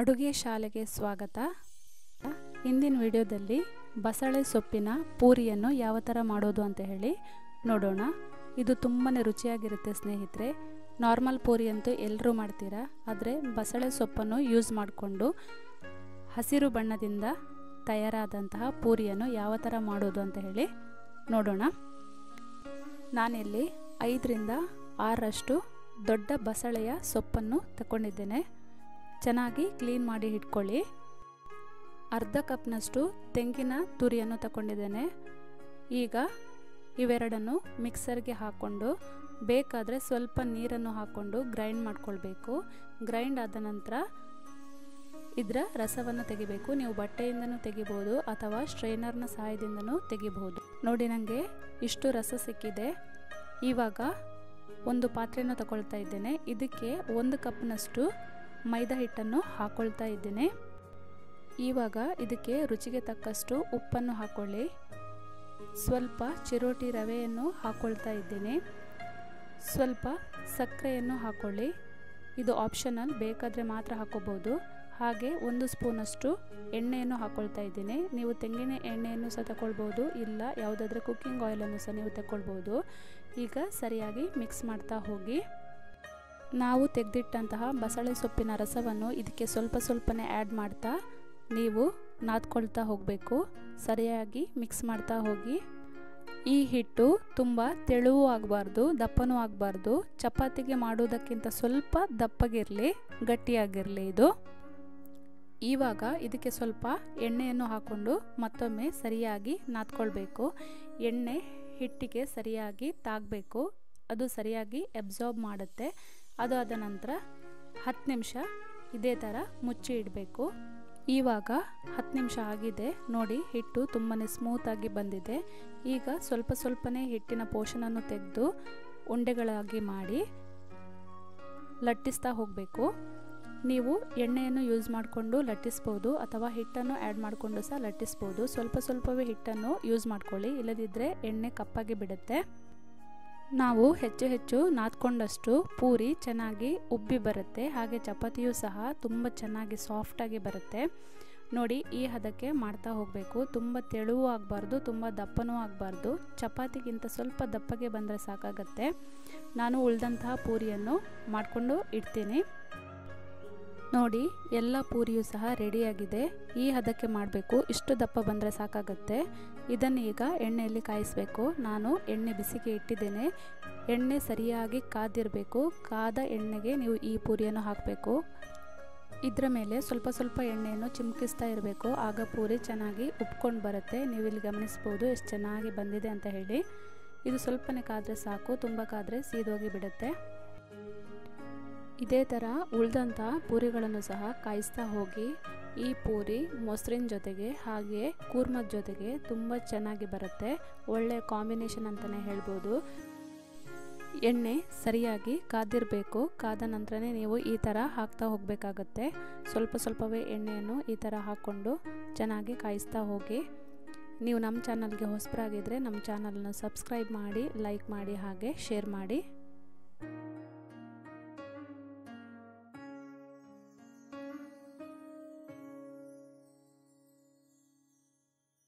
ಅಡುಗೆ ಶಾಲೆಗೆ ಸ್ವಾಗತ। ಇಂದಿನ ವಿಡಿಯೋದಲ್ಲಿ ಬಸಳೆ ಸೊಪ್ಪಿನ ಪೂರಿಯನ್ನು ಯಾವ ತರ ಮಾಡೋದು ಅಂತ ಹೇಳಿ ನೋಡೋಣ। ಇದು ತುಂಬಾನೇ ರುಚಿಯಾಗಿರುತ್ತೆ ಸ್ನೇಹಿತರೆ। ನಾರ್ಮಲ್ ಪೂರಿ ಅಂತೂ ಎಲ್ಲರೂ ಮಾಡ್ತೀರಾ, ಆದರೆ ಬಸಳೆ ಸೊಪ್ಪನ್ನು ಯೂಸ್ ಮಾಡಿಕೊಂಡು ಹಸಿರು ಬಣ್ಣದಿಂದ ತಯಾರಾದಂತಹ ಪೂರಿಯನ್ನು ಯಾವ ತರ ಮಾಡೋದು ಅಂತ ಹೇಳಿ ನೋಡೋಣ। ನಾನು ಇಲ್ಲಿ 5 ರಿಂದ 6 ರಷ್ಟು ದೊಡ್ಡ ಬಸಳೆಯ ಸೊಪ್ಪನ್ನು ತಗೊಂಡಿದ್ದೇನೆ। ಚೆನ್ನಾಗಿ ಕ್ಲೀನ್ ಮಾಡಿ ಇಟ್ಕೊಳ್ಳಿ। ಅರ್ಧ ಕಪ್ನಷ್ಟು ತೆಂಗಿನ ತುರಿಯನ್ನು ತಗೊಂಡಿದ್ದೇನೆ। ಈಗ ಇವೆರಡನ್ನು ಮಿಕ್ಸರ್ಗೆ ಹಾಕೊಂಡು ಬೇಕಾದರೆ ಸ್ವಲ್ಪ ನೀರನ್ನು ಹಾಕೊಂಡು ಗ್ರೈಂಡ್ ಮಾಡ್ಕೊಳ್ಬೇಕು। ಗ್ರೈಂಡ್ ಆದ ನಂತರ ಇದರ ರಸವನ್ನು ತೆಗಿಬೇಕು। ನೀವು ಬಟ್ಟೆಯಿಂದನೂ ತೆಗಿಬಹುದು ಅಥವಾ ಸ್ಟ್ರೈನರ್ನ ಸಹಾಯದಿಂದನೂ ತೆಗಿಬಹುದು। ನೋಡಿ, ನನಗೆ ಇಷ್ಟು ರಸ ಸಿಕ್ಕಿದೆ। ಇವಾಗ ಒಂದು ಪಾತ್ರೆಯನ್ನು ತಗೊಳ್ತಾ ಇದ್ದೇನೆ। ಇದಕ್ಕೆ 1 ಕಪ್ನಷ್ಟು ಮೈದಾ ಹಿಟ್ಟನ್ನು ಹಾಕೊಳ್ತಾ ಇದ್ದೇನೆ। ಇವಾಗ ಇದಕ್ಕೆ ರುಚಿಗೆ ತಕ್ಕಷ್ಟು ಉಪ್ಪನ್ನು ಹಾಕೊಳ್ಳಿ। ಸ್ವಲ್ಪ ಚಿರೋಟಿ ರವೆಯನ್ನು ಹಾಕೊಳ್ತಾ ಇದ್ದೇನೆ। ಸ್ವಲ್ಪ ಸಕ್ಕರೆಯನ್ನು ಹಾಕೊಳ್ಳಿ, ಇದು ಆಪ್ಷನಲ್, ಬೇಕಾದರೆ ಮಾತ್ರ ಹಾಕೋಬಹುದು। ಹಾಗೆ 1 ಸ್ಪೂನಷ್ಟು ಎಣ್ಣೆಯನ್ನು ಹಾಕೊಳ್ತಾ ಇದ್ದೇನೆ। ನೀವು ತೆಂಗಿನ ಎಣ್ಣೆಯನ್ನು ಸಹ ತಗೊಳ್ಬೋದು, ಇಲ್ಲ ಯಾವುದಾದ್ರೂ ಕುಕ್ಕಿಂಗ್ ಆಯಿಲನ್ನು ಸಹ ನೀವು ತಗೊಳ್ಬೋದು। ಈಗ ಸರಿಯಾಗಿ ಮಿಕ್ಸ್ ಮಾಡ್ತಾ ಹೋಗಿ। ನಾವು ತೆಗೆದಿಟ್ಟಂತಹ ಬಸಳೆ ಸೊಪ್ಪಿನ ರಸವನ್ನು ಇದಕ್ಕೆ ಸ್ವಲ್ಪ ಸ್ವಲ್ಪನೇ ಆ್ಯಡ್ ಮಾಡ್ತಾ ನೀವು ನಾದ್ಕೊಳ್ತಾ ಹೋಗಬೇಕು, ಸರಿಯಾಗಿ ಮಿಕ್ಸ್ ಮಾಡ್ತಾ ಹೋಗಿ। ಈ ಹಿಟ್ಟು ತುಂಬ ತೆಳುವೂ ಆಗಬಾರ್ದು, ದಪ್ಪನೂ ಆಗಬಾರ್ದು, ಚಪಾತಿಗೆ ಮಾಡೋದಕ್ಕಿಂತ ಸ್ವಲ್ಪ ದಪ್ಪಗಿರಲಿ, ಗಟ್ಟಿಯಾಗಿರಲಿ ಇದು। ಇವಾಗ ಇದಕ್ಕೆ ಸ್ವಲ್ಪ ಎಣ್ಣೆಯನ್ನು ಹಾಕೊಂಡು ಮತ್ತೊಮ್ಮೆ ಸರಿಯಾಗಿ ನಾದ್ಕೊಳ್ಬೇಕು। ಎಣ್ಣೆ ಹಿಟ್ಟಿಗೆ ಸರಿಯಾಗಿ ತಾಗಬೇಕು, ಅದು ಸರಿಯಾಗಿ ಅಬ್ಸಾರ್ಬ್ ಮಾಡುತ್ತೆ। ಅದು ಆದ ನಂತರ 10 ನಿಮಿಷ ಇದೇ ಥರ ಮುಚ್ಚಿ ಇಡಬೇಕು। ಇವಾಗ 10 ನಿಮಿಷ ಆಗಿದೆ ನೋಡಿ, ಹಿಟ್ಟು ತುಂಬಾ ಸ್ಮೂತಾಗಿ ಬಂದಿದೆ। ಈಗ ಸ್ವಲ್ಪ ಸ್ವಲ್ಪನೇ ಹಿಟ್ಟಿನ ಪೋರ್ಷನನ್ನು ತೆಗೆದು ಉಂಡೆಗಳಾಗಿ ಮಾಡಿ ಲಟ್ಟಿಸ್ತಾ ಹೋಗಬೇಕು। ನೀವು ಎಣ್ಣೆಯನ್ನು ಯೂಸ್ ಮಾಡಿಕೊಂಡು ಲಟ್ಟಿಸ್ಬೋದು ಅಥವಾ ಹಿಟ್ಟನ್ನು ಆ್ಯಡ್ ಮಾಡಿಕೊಂಡು ಸಹ ಲಟ್ಟಿಸ್ಬೋದು। ಸ್ವಲ್ಪ ಸ್ವಲ್ಪವೇ ಹಿಟ್ಟನ್ನು ಯೂಸ್ ಮಾಡ್ಕೊಳ್ಳಿ, ಇಲ್ಲದಿದ್ದರೆ ಎಣ್ಣೆ ಕಪ್ಪಾಗಿ ಬಿಡುತ್ತೆ। ನಾವು ಹೆಚ್ಚು ಹೆಚ್ಚು ನಾದ್ಕೊಂಡಷ್ಟು ಪೂರಿ ಚೆನ್ನಾಗಿ ಉಬ್ಬಿ ಬರುತ್ತೆ, ಹಾಗೆ ಚಪಾತಿಯೂ ಸಹ ತುಂಬ ಚೆನ್ನಾಗಿ ಸಾಫ್ಟಾಗಿ ಬರುತ್ತೆ। ನೋಡಿ, ಈ ಹದಕ್ಕೆ ಮಾಡ್ತಾ ಹೋಗಬೇಕು, ತುಂಬ ತೆಳುವೂ ಆಗಬಾರ್ದು, ತುಂಬ ದಪ್ಪನೂ ಆಗಬಾರ್ದು, ಚಪಾತಿಗಿಂತ ಸ್ವಲ್ಪ ದಪ್ಪಗೆ ಬಂದರೆ ಸಾಕಾಗತ್ತೆ। ನಾನು ಉಳಿದಂತಹ ಪೂರಿಯನ್ನು ಮಾಡಿಕೊಂಡು ಇಡ್ತೀನಿ। ನೋಡಿ, ಎಲ್ಲ ಪೂರಿಯೂ ಸಹ ರೆಡಿಯಾಗಿದೆ। ಈ ಹದಕ್ಕೆ ಮಾಡಬೇಕು, ಇಷ್ಟು ದಪ್ಪ ಬಂದರೆ ಸಾಕಾಗುತ್ತೆ। ಇದನ್ನು ಈಗ ಎಣ್ಣೆಯಲ್ಲಿ ಕಾಯಿಸಬೇಕು। ನಾನು ಎಣ್ಣೆ ಬಿಸಿಗೆ ಇಟ್ಟಿದ್ದೇನೆ, ಎಣ್ಣೆ ಸರಿಯಾಗಿ ಕಾದಿರಬೇಕು। ಕಾದ ಎಣ್ಣೆಗೆ ನೀವು ಈ ಪೂರಿಯನ್ನು ಹಾಕಬೇಕು। ಇದರ ಮೇಲೆ ಸ್ವಲ್ಪ ಸ್ವಲ್ಪ ಎಣ್ಣೆಯನ್ನು ಚಿಮುಕಿಸ್ತಾ ಇರಬೇಕು, ಆಗ ಪೂರಿ ಚೆನ್ನಾಗಿ ಉಬ್ಕೊಂಡು ಬರುತ್ತೆ। ನೀವು ಇಲ್ಲಿ ಗಮನಿಸ್ಬೋದು ಎಷ್ಟು ಚೆನ್ನಾಗಿ ಬಂದಿದೆ ಅಂತ ಹೇಳಿ। ಇದು ಸ್ವಲ್ಪನೇ ಕಾದರೆ ಸಾಕು, ತುಂಬ ಕಾದರೆ ಸೀದೋಗಿ ಬಿಡುತ್ತೆ। ಇದೇ ಥರ ಉಳಿದಂಥ ಪೂರಿಗಳನ್ನು ಸಹ ಕಾಯಿಸ್ತಾ ಹೋಗಿ। ಈ ಪೂರಿ ಮೊಸರಿನ ಜೊತೆಗೆ ಹಾಗೆ ಕೂರ್ಮದ ಜೊತೆಗೆ ತುಂಬ ಚೆನ್ನಾಗಿ ಬರುತ್ತೆ, ಒಳ್ಳೆಯ ಕಾಂಬಿನೇಷನ್ ಅಂತಲೇ ಹೇಳ್ಬೋದು। ಎಣ್ಣೆ ಸರಿಯಾಗಿ ಕಾದಿರಬೇಕು, ಕಾದ ನಂತರನೇ ನೀವು ಈ ಥರ ಹಾಕ್ತಾ ಹೋಗಬೇಕಾಗತ್ತೆ। ಸ್ವಲ್ಪ ಸ್ವಲ್ಪವೇ ಎಣ್ಣೆಯನ್ನು ಈ ಥರ ಹಾಕ್ಕೊಂಡು ಚೆನ್ನಾಗಿ ಕಾಯಿಸ್ತಾ ಹೋಗಿ। ನೀವು ನಮ್ಮ ಚಾನಲ್ಗೆ ಹೊಸಬರಾಗಿದ್ದರೆ ನಮ್ಮ ಚಾನಲನ್ನು ಸಬ್ಸ್ಕ್ರೈಬ್ ಮಾಡಿ, ಲೈಕ್ ಮಾಡಿ, ಹಾಗೆ ಶೇರ್ ಮಾಡಿ।